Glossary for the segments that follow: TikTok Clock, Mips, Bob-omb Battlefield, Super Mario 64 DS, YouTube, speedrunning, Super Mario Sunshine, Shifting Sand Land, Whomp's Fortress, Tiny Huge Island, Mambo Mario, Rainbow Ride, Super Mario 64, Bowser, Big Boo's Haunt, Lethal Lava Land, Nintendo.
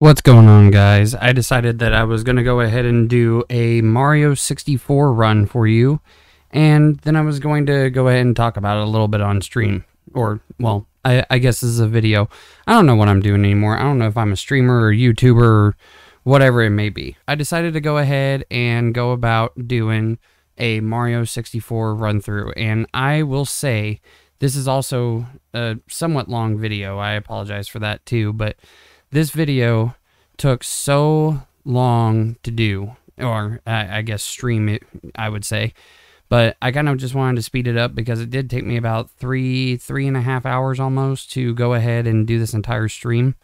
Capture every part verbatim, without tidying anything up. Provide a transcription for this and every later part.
What's going on, guys? I decided that I was going to go ahead and do a Mario sixty-four run for you, and then I was going to go ahead and talk about it a little bit on stream. Or, well, I, I guess this is a video. I don't know what I'm doing anymore. I don't know if I'm a streamer or YouTuber or whatever it may be. I decided to go ahead and go about doing a Mario sixty-four run through, and I will say this is also a somewhat long video. I apologize for that too, but this video took so long to do, or I, I guess stream it, I would say. But I kind of just wanted to speed it up because it did take me about three, three and a half hours almost to go ahead and do this entire stream.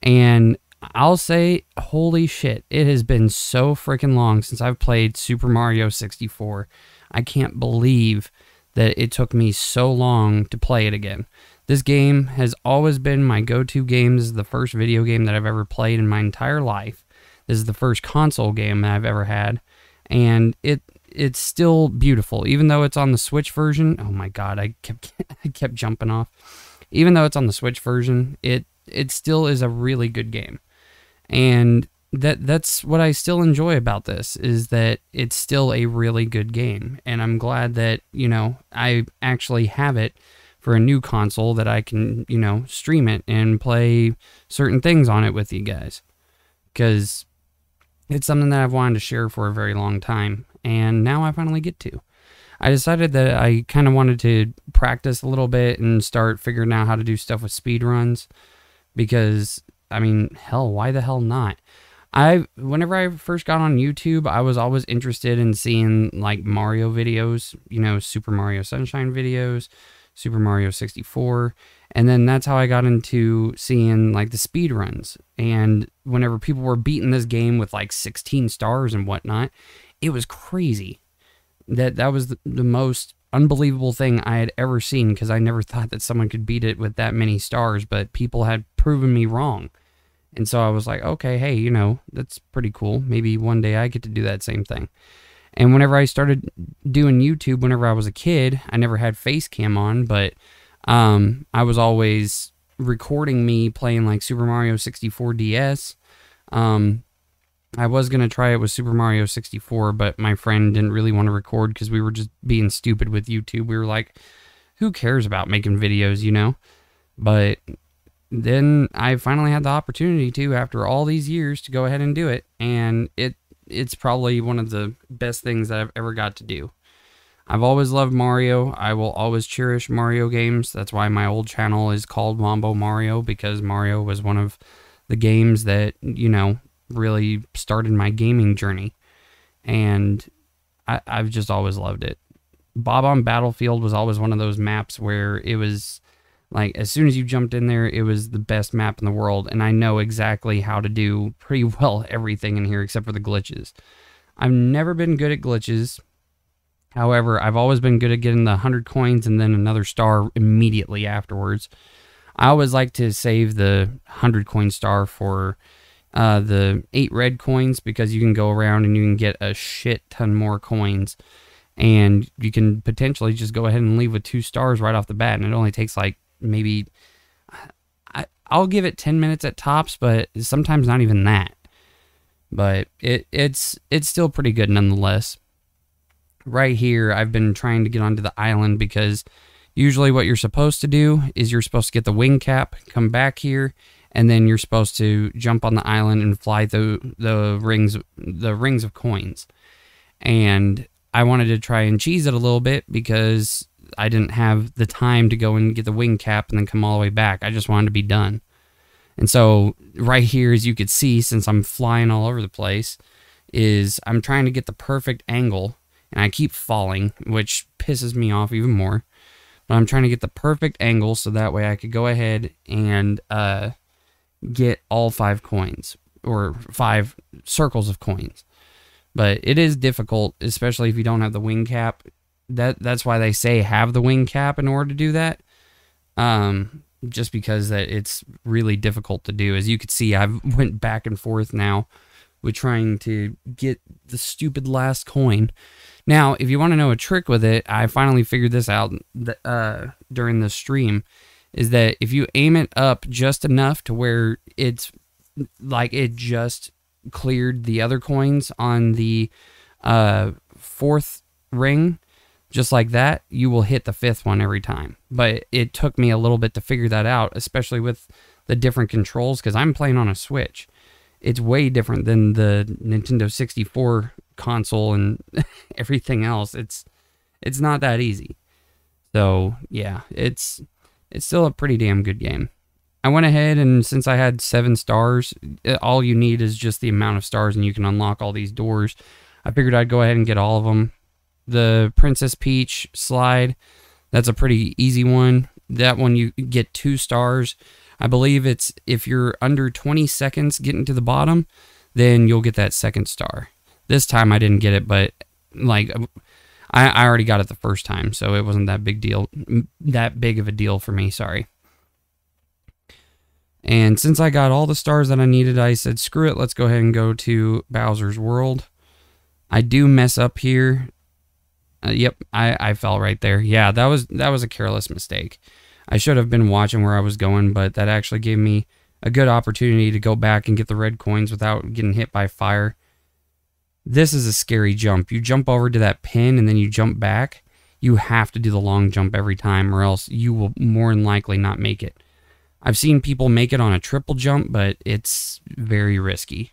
And I'll say, holy shit, it has been so freaking long since I've played Super Mario sixty-four. I can't believe that it took me so long to play it again. This game has always been my go-to game. This is the first video game that I've ever played in my entire life. This is the first console game that I've ever had, and it it's still beautiful. Even though it's on the Switch version, oh my god, I kept I kept jumping off. Even though it's on the Switch version, it it still is a really good game, and that that's what I still enjoy about this, is that it's still a really good game, and I'm glad that, you know, I actually have it for a new console that I can, you know, stream it and play certain things on it with you guys. Because it's something that I've wanted to share for a very long time, and now I finally get to. I decided that I kind of wanted to practice a little bit and start figuring out how to do stuff with speedruns. Because, I mean, hell, why the hell not? I, whenever I first got on YouTube, I was always interested in seeing, like, Mario videos. You know, Super Mario Sunshine videos, Super Mario sixty-four, and then that's how I got into seeing, like, the speed runs. And whenever people were beating this game with like sixteen stars and whatnot, it was crazy. That that was the, the most unbelievable thing I had ever seen, because I never thought that someone could beat it with that many stars, but people had proven me wrong. And so I was like, okay, hey, you know, that's pretty cool. Maybe one day I get to do that same thing. And whenever I started doing YouTube, whenever I was a kid, I never had face cam on, but um, I was always recording me playing, like, Super Mario sixty-four D S. Um, I was going to try it with Super Mario sixty-four, but my friend didn't really want to record because we were just being stupid with YouTube. We were like, who cares about making videos, you know? But then I finally had the opportunity to, after all these years, to go ahead and do it, and it it's probably one of the best things that I've ever got to do. I've always loved Mario. I will always cherish Mario games. That's why my old channel is called Mambo Mario, because Mario was one of the games that, you know, really started my gaming journey. And I, I've just always loved it. Bob-omb Battlefield was always one of those maps where it was, like, as soon as you jumped in there, it was the best map in the world, and I know exactly how to do pretty well everything in here except for the glitches. I've never been good at glitches. However, I've always been good at getting the one hundred coins and then another star immediately afterwards. I always like to save the one hundred coin star for uh, the eight red coins, because you can go around and you can get a shit ton more coins. And you can potentially just go ahead and leave with two stars right off the bat, and it only takes, like, maybe, I, I'll give it ten minutes at tops, but sometimes not even that. But it, it's, it's still pretty good nonetheless. Right here, I've been trying to get onto the island, because usually what you're supposed to do is you're supposed to get the wing cap, come back here, and then you're supposed to jump on the island and fly through the rings, the rings of coins. And I wanted to try and cheese it a little bit, because I didn't have the time to go and get the wing cap and then come all the way back. I just wanted to be done. And so right here, as you could see, since I'm flying all over the place, is I'm trying to get the perfect angle, and I keep falling, which pisses me off even more. But I'm trying to get the perfect angle so that way I could go ahead and uh, get all five coins, or five circles of coins. But it is difficult, especially if you don't have the wing cap. That that's why they say have the wing cap in order to do that. Um, just because that it's really difficult to do. As you can see, I've went back and forth now with trying to get the stupid last coin. Now, if you want to know a trick with it, I finally figured this out uh, during the stream, is that if you aim it up just enough to where it's like it just cleared the other coins on the uh, fourth ring, just like that, you will hit the fifth one every time. But it took me a little bit to figure that out, especially with the different controls, because I'm playing on a Switch. It's way different than the Nintendo sixty-four console and everything else. It's it's not that easy. So yeah, it's it's still a pretty damn good game. I went ahead, and since I had seven stars, all you need is just the amount of stars and you can unlock all these doors. I figured I'd go ahead and get all of them. The Princess Peach slide, that's a pretty easy one. That one you get two stars. I believe it's if you're under twenty seconds getting to the bottom, then you'll get that second star. This time I didn't get it, but like I, I already got it the first time, so it wasn't that big deal, that big of a deal for me. Sorry. And since I got all the stars that I needed, I said, screw it, let's go ahead and go to Bowser's World. I do mess up here. Uh, yep, I, I fell right there. Yeah, that was that was a careless mistake. I should have been watching where I was going, but that actually gave me a good opportunity to go back and get the red coins without getting hit by fire. This is a scary jump. You jump over to that pin and then you jump back. You have to do the long jump every time, or else you will more than likely not make it. I've seen people make it on a triple jump, but it's very risky.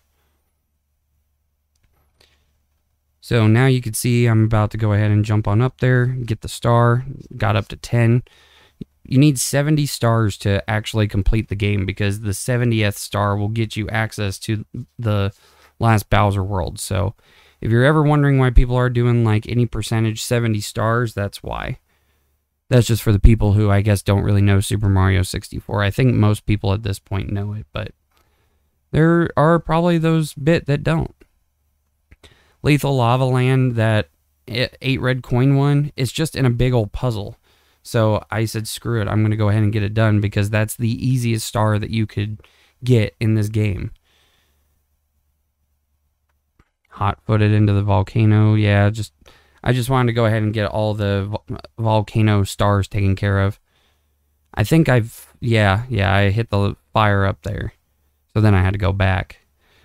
So now you can see I'm about to go ahead and jump on up there, get the star, got up to ten. You need seventy stars to actually complete the game, because the seventieth star will get you access to the last Bowser World. So if you're ever wondering why people are doing like any percentage seventy stars, that's why. That's just for the people who I guess don't really know Super Mario sixty-four. I think most people at this point know it, but there are probably those bit that don't. Lethal Lava Land, that eight red coin one, it's just in a big old puzzle. So I said, screw it, I'm going to go ahead and get it done, because that's the easiest star that you could get in this game. Hot-footed into the volcano. Yeah, just I just wanted to go ahead and get all the vo volcano stars taken care of. I think I've... Yeah, yeah, I hit the fire up there. So then I had to go back.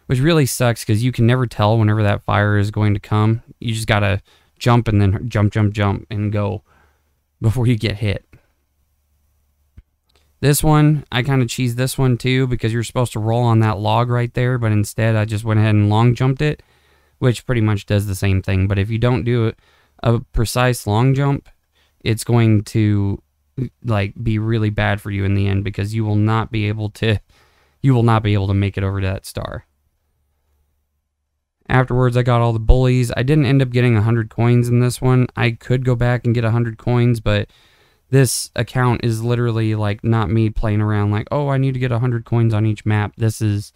Which really sucks, because you can never tell whenever that fire is going to come. You just got to jump and then jump, jump, jump, and go before you get hit. This one, I kind of cheesed this one too, because you're supposed to roll on that log right there, but instead I just went ahead and long jumped it, which pretty much does the same thing. But if you don't do a precise long jump, it's going to like be really bad for you in the end, because you will not be able to you will not be able to make it over to that star. Afterwards, I got all the bullies. I didn't end up getting one hundred coins in this one. I could go back and get one hundred coins, but this account is literally like not me playing around like, oh, I need to get one hundred coins on each map. This is,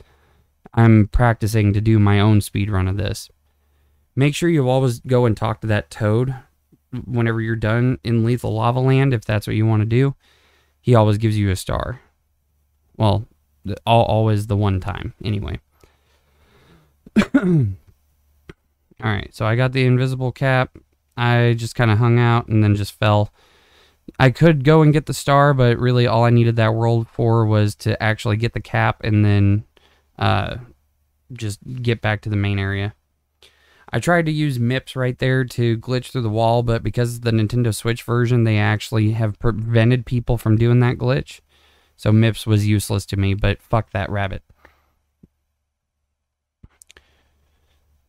I'm practicing to do my own speedrun of this. Make sure you always go and talk to that Toad whenever you're done in Lethal Lava Land, if that's what you want to do. He always gives you a star. Well, always the one time, anyway. Alright, so I got the invisible cap. I just kind of hung out and then just fell. I could go and get the star, but really all I needed that world for was to actually get the cap and then uh, just get back to the main area. I tried to use M I Ps right there to glitch through the wall, but because of the Nintendo Switch version, they actually have prevented people from doing that glitch. So M I Ps was useless to me, but fuck that rabbit.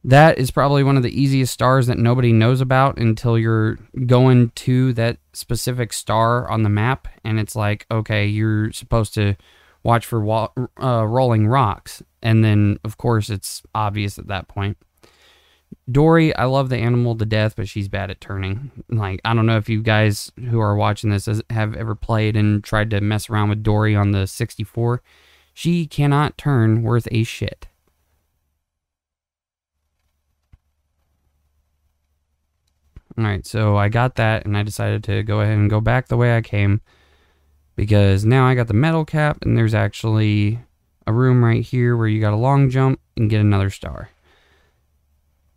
That is probably one of the easiest stars that nobody knows about until you're going to that specific star on the map, and it's like, okay, you're supposed to watch for wall, uh, rolling rocks, and then, of course, it's obvious at that point. Dory, I love the animal to death, but she's bad at turning. Like, I don't know if you guys who are watching this have ever played and tried to mess around with Dory on the sixty-four. She cannot turn worth a shit. Alright, so I got that, and I decided to go ahead and go back the way I came, because now I got the metal cap, and there's actually a room right here where you got a long jump and get another star.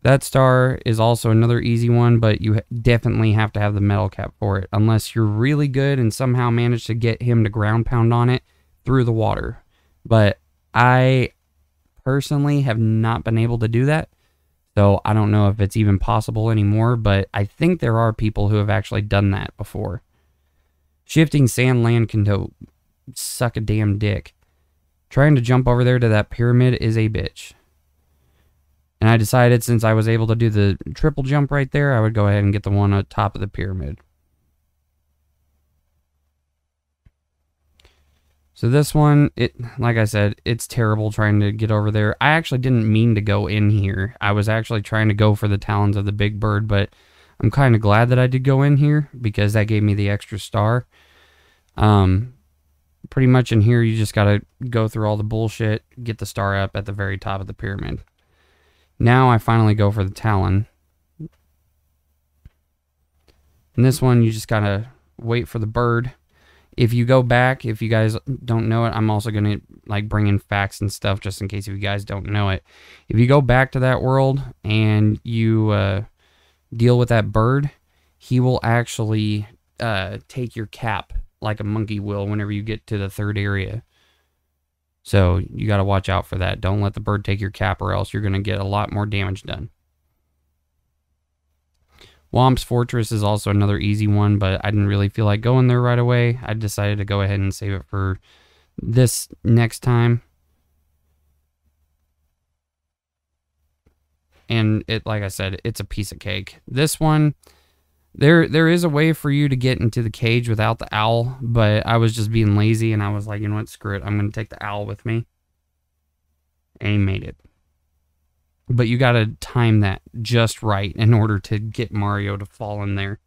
That star is also another easy one, but you definitely have to have the metal cap for it, unless you're really good and somehow manage to get him to ground pound on it through the water. But I personally have not been able to do that. So I don't know if it's even possible anymore, but I think there are people who have actually done that before. Shifting Sand Land can suck a damn dick. Trying to jump over there to that pyramid is a bitch. And I decided since I was able to do the triple jump right there, I would go ahead and get the one on top of the pyramid. So this one, it like I said, it's terrible trying to get over there. I actually didn't mean to go in here. I was actually trying to go for the talons of the big bird, but I'm kind of glad that I did go in here because that gave me the extra star. Um, pretty much in here, you just got to go through all the bullshit, get the star up at the very top of the pyramid. Now I finally go for the talon. And this one, you just got to wait for the bird. If you go back, if you guys don't know it, I'm also going to like bring in facts and stuff just in case if you guys don't know it. If you go back to that world and you uh, deal with that bird, he will actually uh, take your cap like a monkey will whenever you get to the third area. So you got to watch out for that. Don't let the bird take your cap or else you're going to get a lot more damage done. Whomp's Fortress is also another easy one, but I didn't really feel like going there right away. I decided to go ahead and save it for this next time. And it, like I said, it's a piece of cake. This one, there there is a way for you to get into the cage without the owl, but I was just being lazy and I was like, you know what, screw it. I'm going to take the owl with me. And he made it. But you got to time that just right in order to get Mario to fall in there.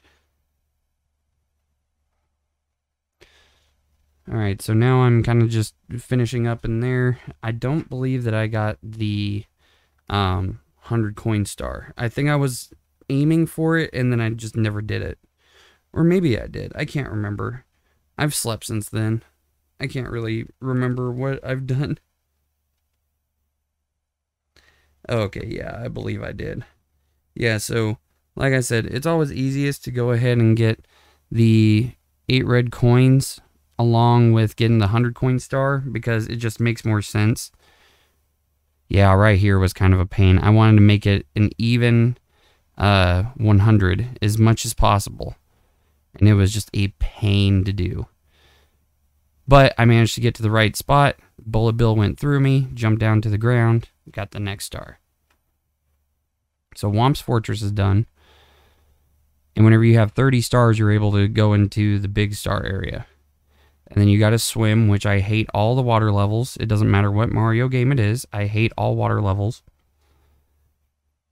Alright, so now I'm kind of just finishing up in there. I don't believe that I got the um, one hundred coin star. I think I was aiming for it and then I just never did it. Or maybe I did. I can't remember. I've slept since then. I can't really remember what I've done. Okay, yeah, I believe I did. Yeah, so, like I said, it's always easiest to go ahead and get the eight red coins along with getting the one hundred coin star because it just makes more sense. Yeah, right here was kind of a pain. I wanted to make it an even uh, one hundred as much as possible, and it was just a pain to do. But I managed to get to the right spot. Bullet Bill went through me, jumped down to the ground, got the next star. So Whomp's Fortress is done. And whenever you have thirty stars, you're able to go into the big star area. And then you got to swim, which I hate all the water levels. It doesn't matter what Mario game it is. I hate all water levels.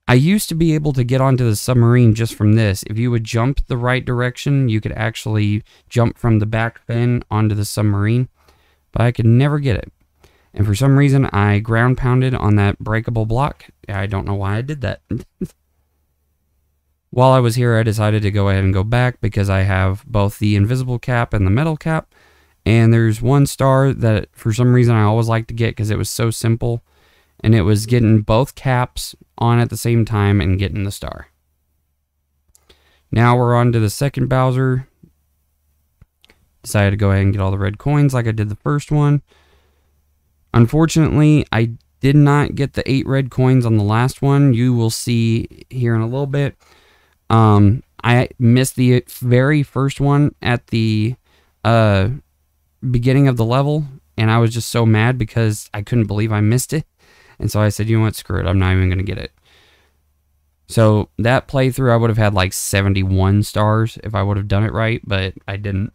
I used to be able to get onto the submarine just from this. If you would jump the right direction, you could actually jump from the back fin onto the submarine. But I could never get it. And for some reason, I ground pounded on that breakable block. I don't know why I did that. While I was here, I decided to go ahead and go back because I have both the invisible cap and the metal cap. And there's one star that for some reason I always like to get because it was so simple. And it was getting both caps on at the same time and getting the star. Now we're on to the second Bowser. Decided to go ahead and get all the red coins like I did the first one. Unfortunately, I did not get the eight red coins on the last one. You will see here in a little bit. Um, I missed the very first one at the uh, beginning of the level. And I was just so mad because I couldn't believe I missed it. And so I said, you know what, screw it. I'm not even going to get it. So that playthrough, I would have had like seventy-one stars if I would have done it right. But I didn't.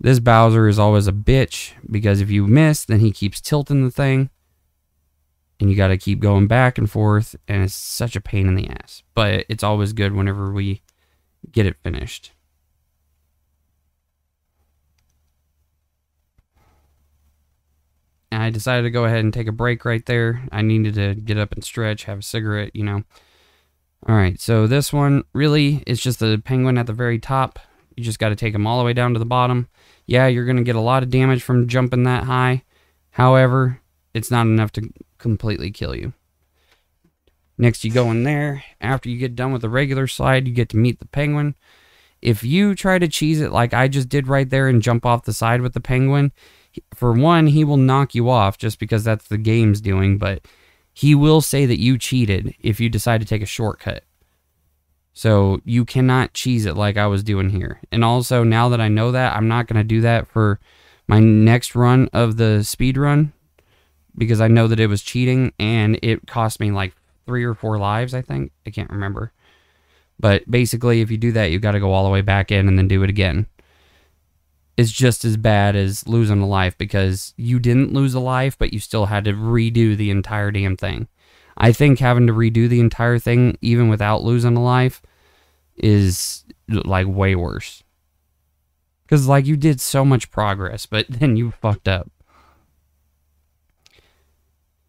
This Bowser is always a bitch because if you miss, then he keeps tilting the thing. And you got to keep going back and forth. And it's such a pain in the ass. But it's always good whenever we get it finished. And I decided to go ahead and take a break right there. I needed to get up and stretch, have a cigarette, you know. Alright, so this one, really, it's just the penguin at the very top. You just got to take them all the way down to the bottom. Yeah, you're going to get a lot of damage from jumping that high. However, it's not enough to completely kill you. Next, you go in there. After you get done with the regular slide, you get to meet the penguin. If you try to cheese it like I just did right there and jump off the side with the penguin, for one, he will knock you off just because that's the game's doing, but he will say that you cheated if you decide to take a shortcut. So you cannot cheese it like I was doing here. And also, now that I know that, I'm not going to do that for my next run of the speed run, because I know that it was cheating and it cost me like three or four lives, I think. I can't remember. But basically, if you do that, you got to go all the way back in and then do it again. It's just as bad as losing a life, because you didn't lose a life, but you still had to redo the entire damn thing. I think having to redo the entire thing, even without losing a life, is like way worse. Because like you did so much progress, but then you fucked up.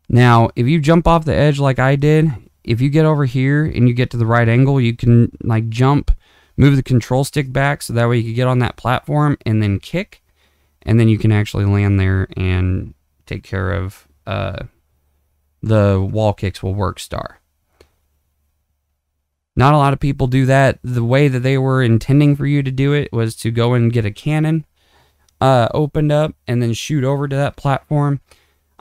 Now, if you jump off the edge like I did, if you get over here and you get to the right angle, you can like jump, move the control stick back so that way you can get on that platform and then kick, and then you can actually land there and take care of uh, the wall kicks will work star. Not a lot of people do that. The way that they were intending for you to do it was to go and get a cannon uh, opened up and then shoot over to that platform.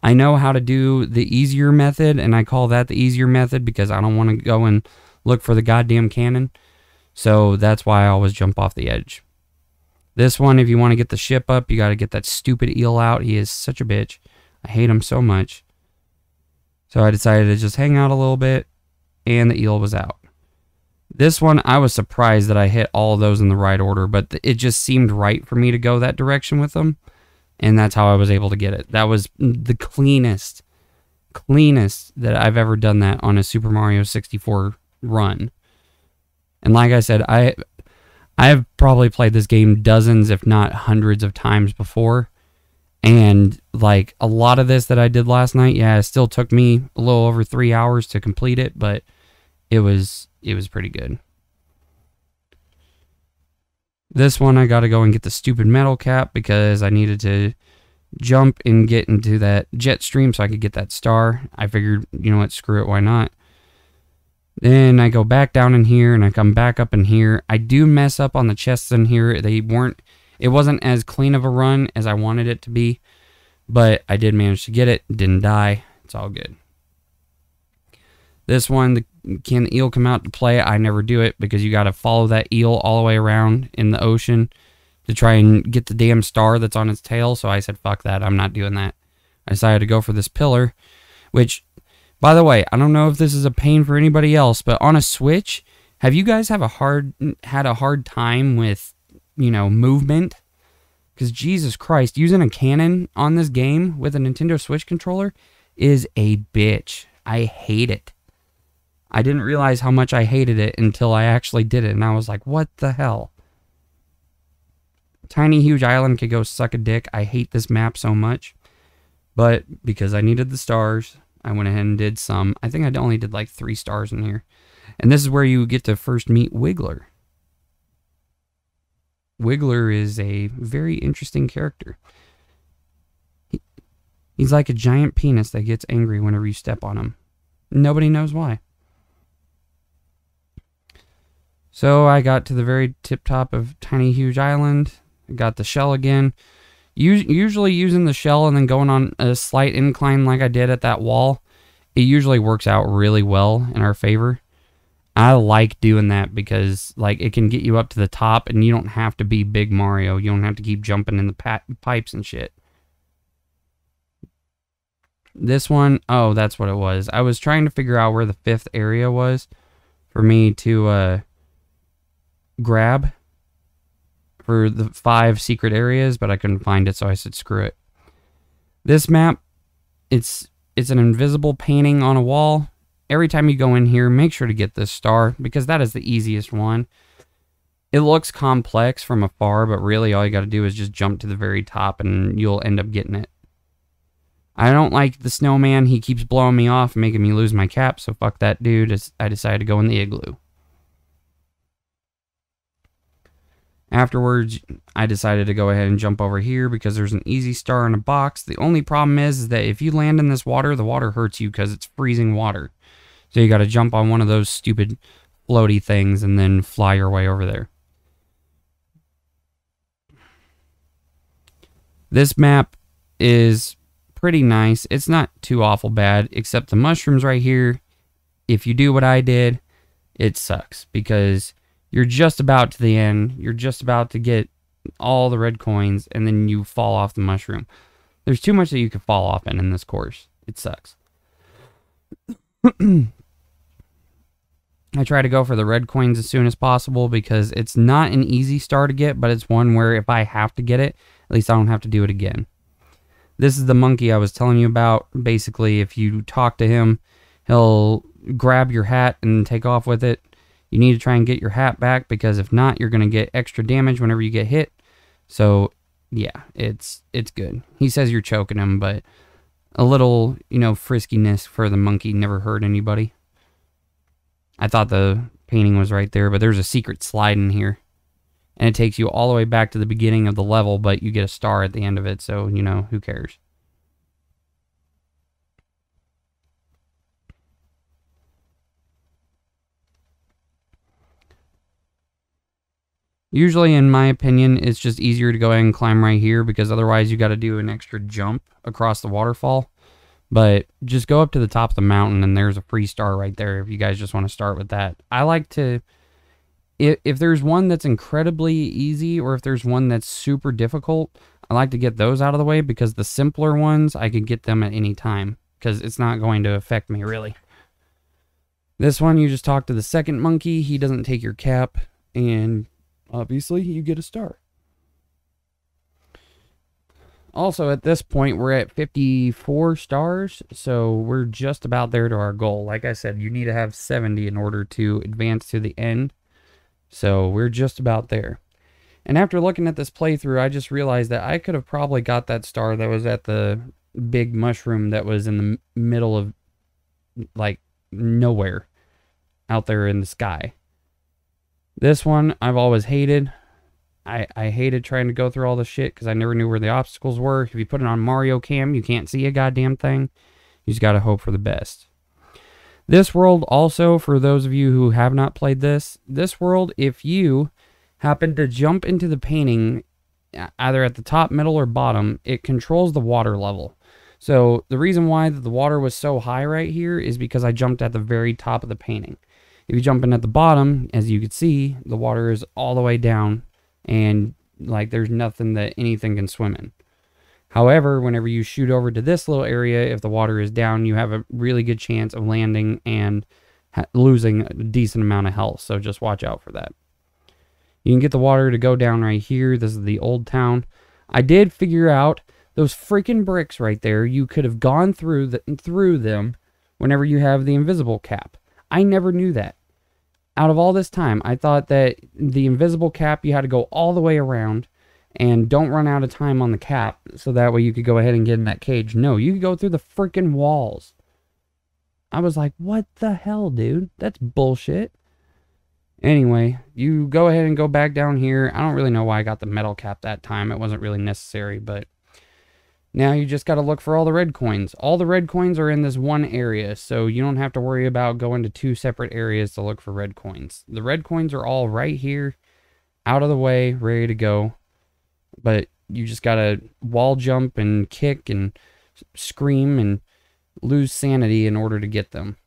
I know how to do the easier method, and I call that the easier method because I don't want to go and look for the goddamn cannon. So that's why I always jump off the edge. This one, if you want to get the ship up, you got to get that stupid eel out. He is such a bitch. I hate him so much. So I decided to just hang out a little bit, and the eel was out. This one, I was surprised that I hit all of those in the right order, but it just seemed right for me to go that direction with them, and that's how I was able to get it. That was the cleanest, cleanest that I've ever done that on a Super Mario sixty-four run. And like I said, I I have probably played this game dozens, if not hundreds of times before. And like a lot of this that I did last night, yeah, it still took me a little over three hours to complete it, but it was it was pretty good. This one I gotta go and get the stupid metal cap because I needed to jump and get into that jet stream so I could get that star. I figured, you know what, screw it, why not? Then I go back down in here and I come back up in here. I do mess up on the chests in here. They weren't, it wasn't as clean of a run as I wanted it to be, but I did manage to get it. Didn't die. It's all good. This one, the, can the eel come out to play? I never do it because you got to follow that eel all the way around in the ocean to try and get the damn star that's on its tail. So I said, fuck that. I'm not doing that. I decided to go for this pillar, which... by the way, I don't know if this is a pain for anybody else, but on a Switch, have you guys have a hard had a hard time with, you know, movement? Because Jesus Christ, using a cannon on this game with a Nintendo Switch controller is a bitch. I hate it. I didn't realize how much I hated it until I actually did it, and I was like, what the hell? Tiny Huge Island could go suck a dick. I hate this map so much. But because I needed the stars, I went ahead and did some. I think I only did like three stars in here. And this is where you get to first meet Wiggler. Wiggler is a very interesting character. He, he's like a giant penis that gets angry whenever you step on him. Nobody knows why. So I got to the very tip top of Tiny Huge Island. I got the shell again. Usually using the shell and then going on a slight incline like I did at that wall, it usually works out really well in our favor. I like doing that because like it can get you up to the top and you don't have to be Big Mario. You don't have to keep jumping in the pa pipes and shit. This one, oh, that's what it was. I was trying to figure out where the fifth area was for me to uh, grab for the five secret areas, but I couldn't find it, so I said screw it. This map, it's it's an invisible painting on a wall. Every time you go in here, make sure to get this star, because that is the easiest one. It looks complex from afar, but really all you got to do is just jump to the very top, and you'll end up getting it. I don't like the snowman. He keeps blowing me off, making me lose my cap, so fuck that dude. I decided to go in the igloo. Afterwards, I decided to go ahead and jump over here because there's an easy star in a box. The only problem is, is that if you land in this water, the water hurts you because it's freezing water. So you got to jump on one of those stupid floaty things and then fly your way over there. This map, is pretty nice. It's not too awful bad, except the mushrooms right here. If you do what I did, it sucks because you're just about to the end. You're just about to get all the red coins, and then you fall off the mushroom. There's too much that you could fall off in in this course. It sucks. I try to go for the red coins as soon as possible because it's not an easy star to get, but it's one where if I have to get it, at least I don't have to do it again. This is the monkey I was telling you about. Basically, if you talk to him, he'll grab your hat and take off with it. You need to try and get your hat back because if not, you're going to get extra damage whenever you get hit. So, yeah, it's it's good. He says you're choking him, but a little, you know, friskiness for the monkey never hurt anybody. I thought the painting was right there, but there's a secret slide in here. And it takes you all the way back to the beginning of the level, but you get a star at the end of it, so, you know, who cares? Usually, in my opinion, it's just easier to go ahead and climb right here because otherwise you got to do an extra jump across the waterfall. But just go up to the top of the mountain and there's a free star right there if you guys just want to start with that. I like to... If, if there's one that's incredibly easy or if there's one that's super difficult, I like to get those out of the way because the simpler ones, I can get them at any time because it's not going to affect me, really. This one, you just talk to the second monkey. He doesn't take your cap and... obviously, you get a star. Also, at this point, we're at fifty-four stars, so we're just about there to our goal. Like I said, you need to have seventy in order to advance to the end, so we're just about there. And after looking at this playthrough, I just realized that I could have probably got that star that was at the big mushroom that was in the middle of, like, nowhere out there in the sky. This one, I've always hated. I, I hated trying to go through all this shit because I never knew where the obstacles were. If you put it on Mario Cam, you can't see a goddamn thing. You just got to hope for the best. This world also, for those of you who have not played this, this world, if you happen to jump into the painting, either at the top, middle, or bottom, it controls the water level. So the reason why the water was so high right here is because I jumped at the very top of the painting. If you jump in at the bottom, as you can see, the water is all the way down and like there's nothing that anything can swim in. However, whenever you shoot over to this little area, if the water is down, you have a really good chance of landing and ha losing a decent amount of health. So just watch out for that. You can get the water to go down right here. This is the old town. I did figure out those freaking bricks right there. You could have gone through, the through them whenever you have the invisible cap. I never knew that. Out of all this time, I thought that the invisible cap, you had to go all the way around and don't run out of time on the cap. So that way you could go ahead and get in that cage. No, you could go through the freaking walls. I was like, what the hell, dude? That's bullshit. Anyway, you go ahead and go back down here. I don't really know why I got the metal cap that time. It wasn't really necessary, but now you just got to look for all the red coins. All the red coins are in this one area, so you don't have to worry about going to two separate areas to look for red coins. The red coins are all right here, out of the way, ready to go. But you just got to wall jump and kick and scream and lose sanity in order to get them.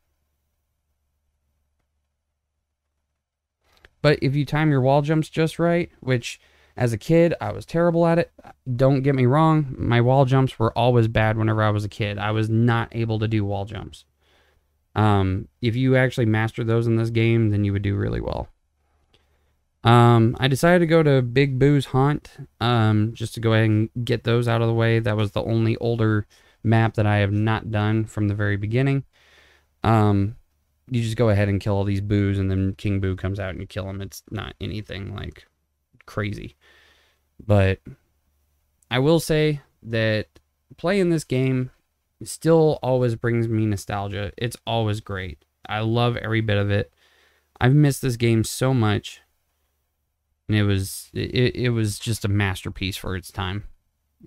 But if you time your wall jumps just right, which... as a kid, I was terrible at it. Don't get me wrong. My wall jumps were always bad whenever I was a kid. I was not able to do wall jumps. Um, if you actually master those in this game, then you would do really well. Um, I decided to go to Big Boo's Haunt um, just to go ahead and get those out of the way. That was the only older map that I have not done from the very beginning. Um, you just go ahead and kill all these boos, and then King Boo comes out and you kill him. It's not anything like... crazy. But I will say that playing this game still always brings me nostalgia. It's always great. I love every bit of it. I've missed this game so much, and it was it, it was just a masterpiece for its time,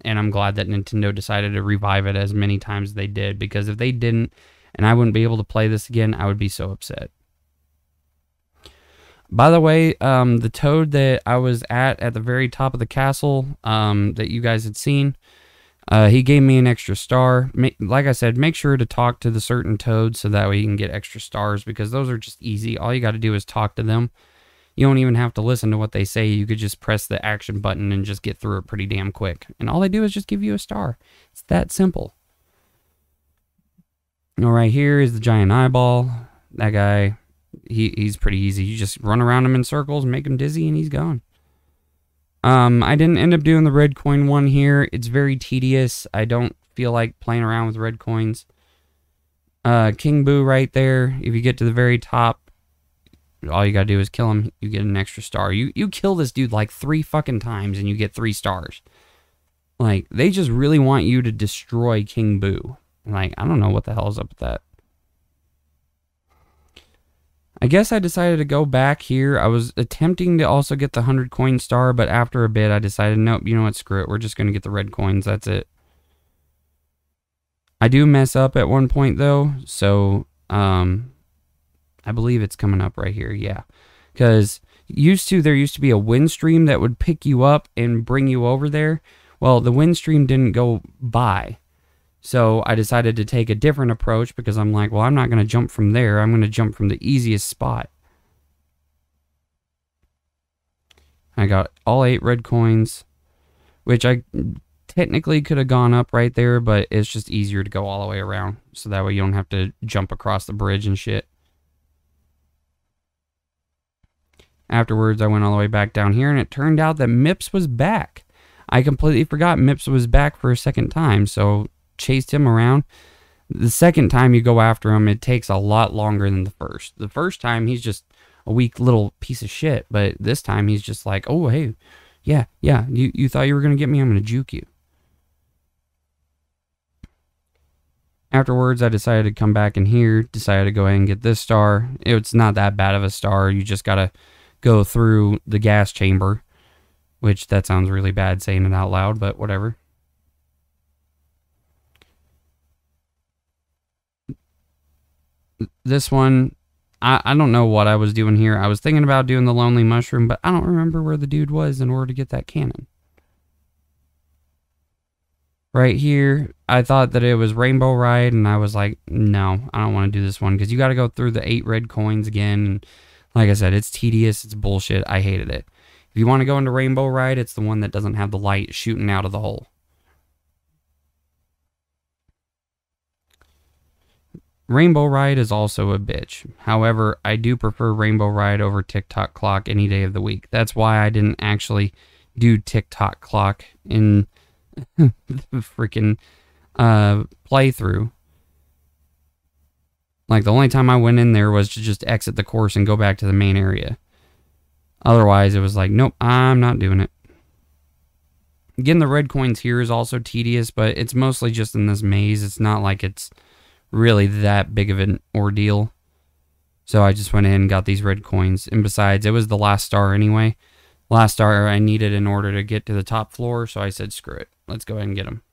and I'm glad that Nintendo decided to revive it as many times as they did, because if they didn't and I wouldn't be able to play this again, I would be so upset. By the way, um, the toad that I was at at the very top of the castle um, that you guys had seen, Uh, he gave me an extra star. Like I said, make sure to talk to the certain toads so that way you can get extra stars, because those are just easy. All you got to do is talk to them. You don't even have to listen to what they say. You could just press the action button and just get through it pretty damn quick. And all they do is just give you a star. It's that simple. All right, here is the giant eyeball. That guy, he, he's pretty easy. You just run around him in circles, make him dizzy, and he's gone. Um, I didn't end up doing the red coin one here. It's very tedious. I don't feel like playing around with red coins. Uh, King Boo right there. If you get to the very top, all you gotta do is kill him. You get an extra star. You you kill this dude like three fucking times and you get three stars. Like, they just really want you to destroy King Boo. Like, I don't know what the hell is up with that. I guess I decided to go back here. I was attempting to also get the one hundred coin star, but after a bit I decided, nope, you know what, screw it. We're just going to get the red coins. That's it. I do mess up at one point, though, so um, I believe it's coming up right here, yeah. Because used to, there used to be a wind stream that would pick you up and bring you over there. Well, the wind stream didn't go by. So I decided to take a different approach because I'm like, well, I'm not going to jump from there. I'm going to jump from the easiest spot. I got all eight red coins, which I technically could have gone up right there, but it's just easier to go all the way around. So that way you don't have to jump across the bridge and shit. Afterwards, I went all the way back down here, and it turned out that Mips was back. I completely forgot Mips was back for a second time, so chased him around. The second time you go after him, it takes a lot longer than the first. The first time he's just a weak little piece of shit, but this time he's just like, oh hey, yeah, yeah, you, you thought you were gonna get me? I'm gonna juke you. Afterwards, I decided to come back in here, decided to go ahead and get this star. It's not that bad of a star. You just gotta go through the gas chamber, which that sounds really bad saying it out loud, but whatever. This one, I, I don't know what I was doing here. I was thinking about doing the Lonely Mushroom, but I don't remember where the dude was in order to get that cannon. Right here, I thought that it was Rainbow Ride, and I was like, no, I don't want to do this one, because you got to go through the eight red coins again. And like I said, it's tedious, it's bullshit, I hated it. If you want to go into Rainbow Ride, it's the one that doesn't have the light shooting out of the hole. Rainbow Ride is also a bitch. However, I do prefer Rainbow Ride over TikTok Clock any day of the week. That's why I didn't actually do TikTok Clock in the freaking uh, playthrough. Like, the only time I went in there was to just exit the course and go back to the main area. Otherwise, it was like, nope, I'm not doing it. Getting the red coins here is also tedious, but it's mostly just in this maze. It's not like it's really that big of an ordeal. So I just went in and got these red coins. And besides, it was the last star anyway. Last star I needed in order to get to the top floor. So I said, screw it. Let's go ahead and get them.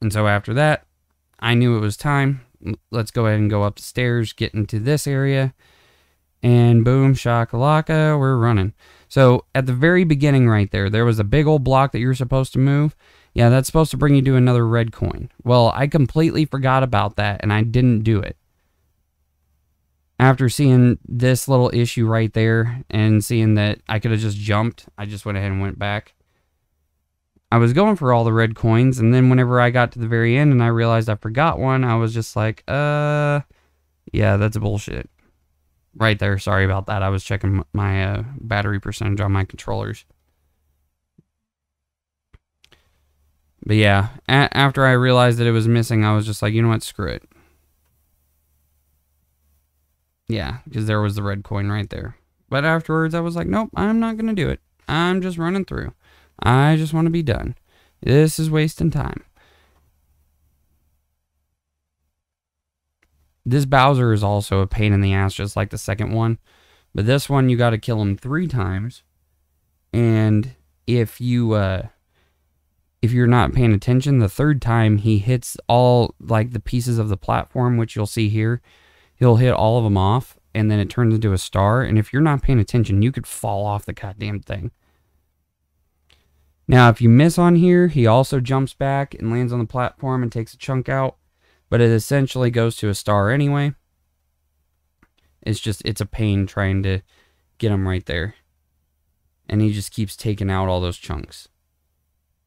And so after that, I knew it was time. Let's go ahead and go up the stairs, get into this area. And boom, shakalaka, we're running. So at the very beginning right there, there was a big old block that you're supposed to move. Yeah, that's supposed to bring you to another red coin. Well, I completely forgot about that, and I didn't do it. After seeing this little issue right there, and seeing that I could have just jumped, I just went ahead and went back. I was going for all the red coins, and then whenever I got to the very end and I realized I forgot one, I was just like, uh, yeah, that's bullshit. Right there, sorry about that. I was checking my uh, battery percentage on my controllers. But yeah, a after I realized that it was missing, I was just like, you know what, screw it. Yeah, because there was the red coin right there. But afterwards, I was like, nope, I'm not going to do it. I'm just running through. I just want to be done. This is wasting time. This Bowser is also a pain in the ass, just like the second one. But this one, you got to kill him three times. And if you... Uh, If you're not paying attention, the third time he hits all like the pieces of the platform, which you'll see here, he'll hit all of them off, and then it turns into a star. And if you're not paying attention, you could fall off the goddamn thing. Now, if you miss on here, he also jumps back and lands on the platform and takes a chunk out, but it essentially goes to a star anyway. It's just, it's a pain trying to get him right there. And he just keeps taking out all those chunks.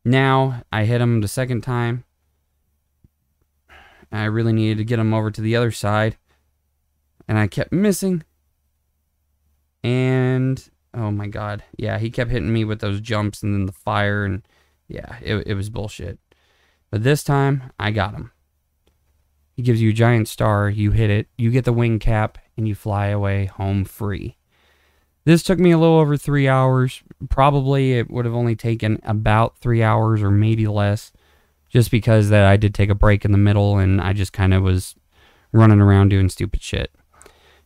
Now, I hit him the second time. I really needed to get him over to the other side. And I kept missing. And, oh my god. Yeah, he kept hitting me with those jumps and then the fire. And yeah, it, it was bullshit. But this time, I got him. He gives you a giant star. You hit it. You get the wing cap. And you fly away home free. This took me a little over three hours. Probably it would have only taken about three hours or maybe less. Just because that I did take a break in the middle and I just kind of was running around doing stupid shit.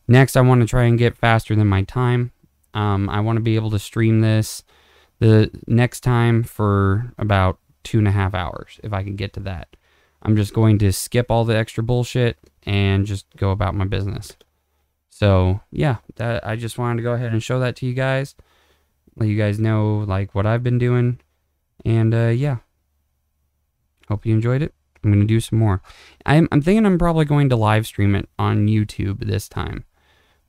Next, I want to try and get faster than my time. Um, I want to be able to stream this the next time for about two and a half hours, if I can get to that. I'm just going to skip all the extra bullshit and just go about my business. So, yeah, that, I just wanted to go ahead and show that to you guys. Let you guys know, like, what I've been doing. And, uh, yeah. Hope you enjoyed it. I'm going to do some more. I'm, I'm thinking I'm probably going to live stream it on YouTube this time.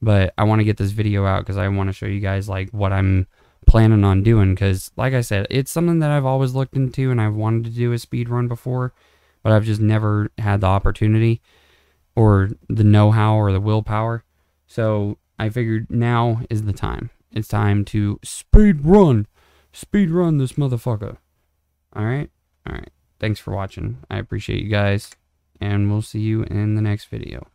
But I want to get this video out because I want to show you guys, like, what I'm planning on doing. Because, like I said, it's something that I've always looked into and I've wanted to do a speed run before. But I've just never had the opportunity or the know-how or the willpower. So I figured now is the time. It's time to speed run. Speed run this motherfucker. Alright? Alright. Thanks for watching. I appreciate you guys. And we'll see you in the next video.